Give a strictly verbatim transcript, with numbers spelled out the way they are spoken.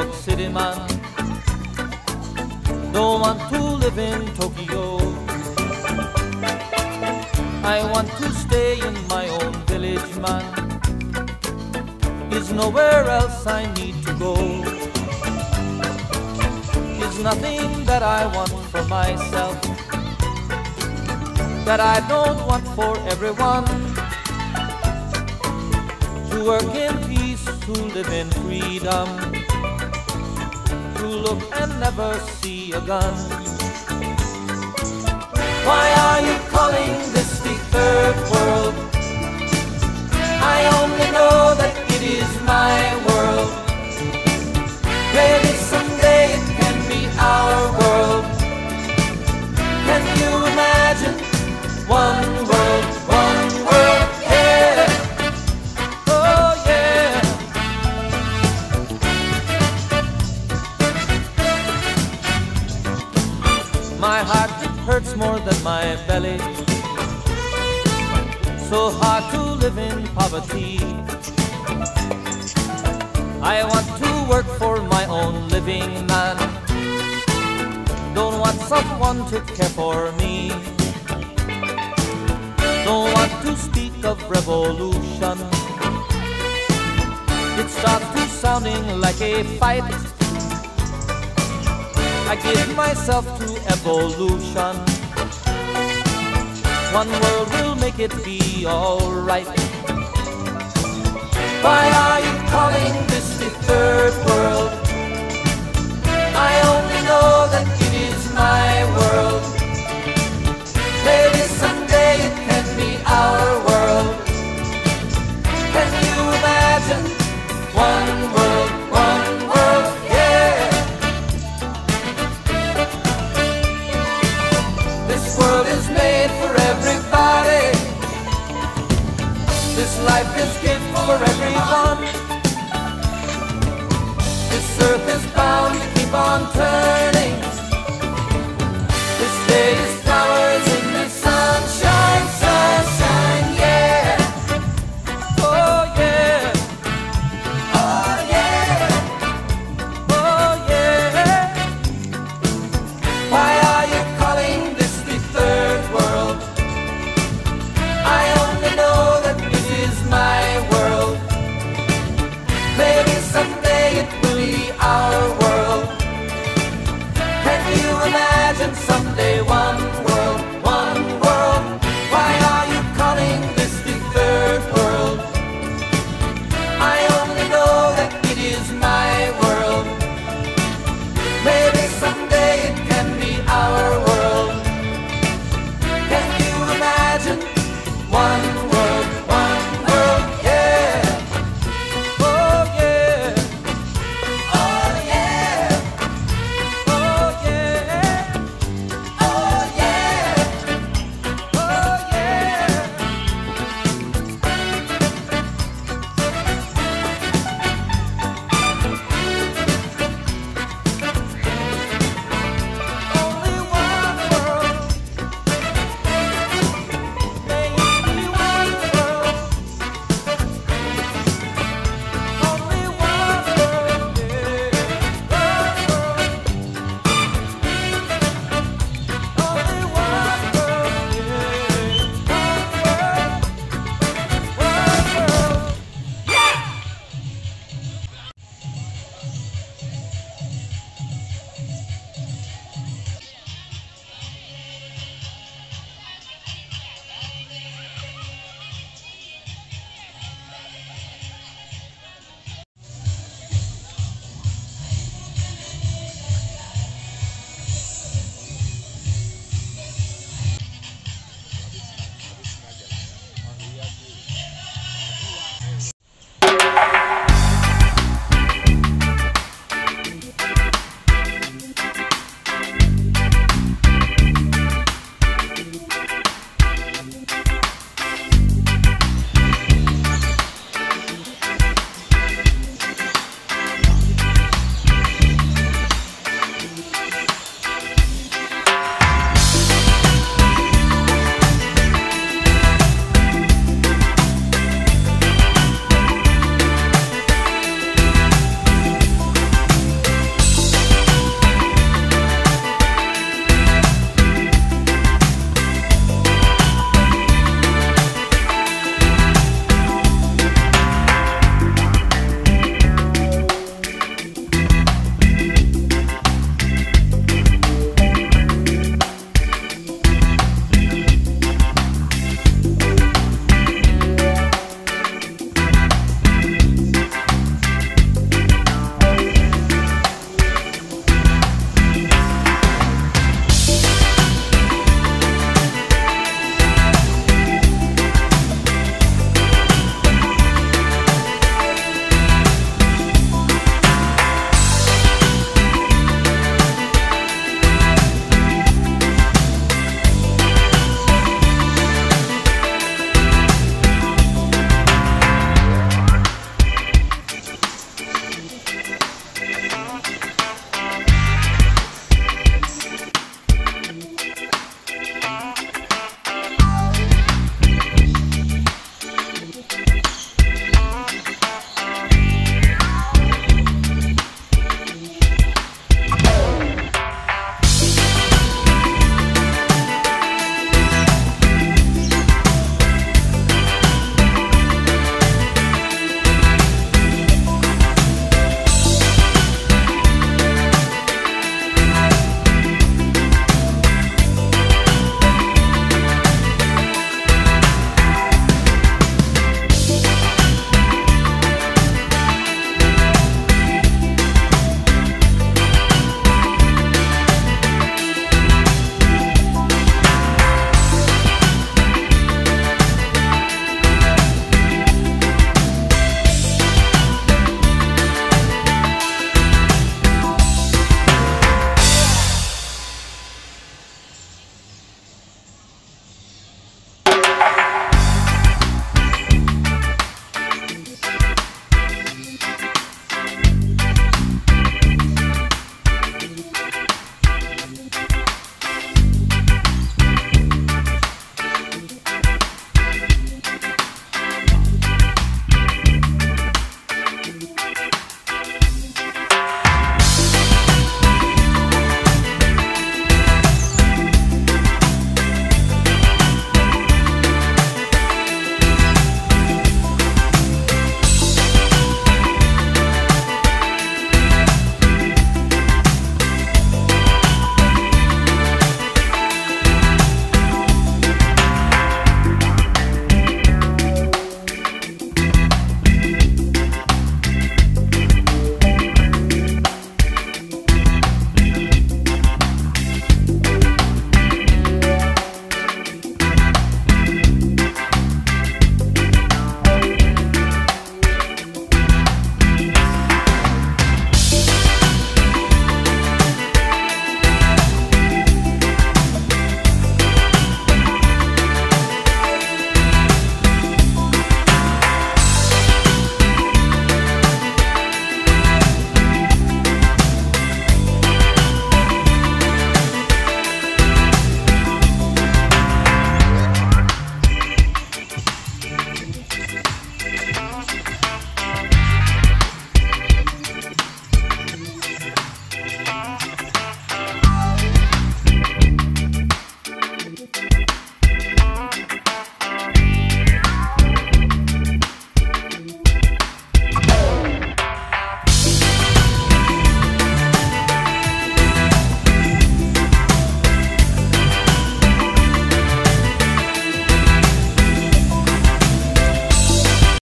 York City man. Don't want to live in Tokyo. I want to stay in my own village, man. There's nowhere else I need to go. There's nothing that I want for myself that I don't want for everyone. To work in peace, to live in freedom, to look and never see a gun. Why are you calling this the third world? I only know that it is my world. Maybe someday it can be our world. Can you imagine one world, one world, yeah. Oh yeah. My heart hurts more than my belly. So hard to live in poverty. I want to work for my own living, man. Don't want someone to care for me. Don't want to speak of revolution. It starts to sounding like a fight. I give myself to evolution. One world will make it be alright. Why are you calling this the third world? I only know that it is my world. Maybe someday it can be our world. Can you imagine one world, one world, yeah. This world is made for everybody. This life is given for everyone. This earth is bound to keep on turning.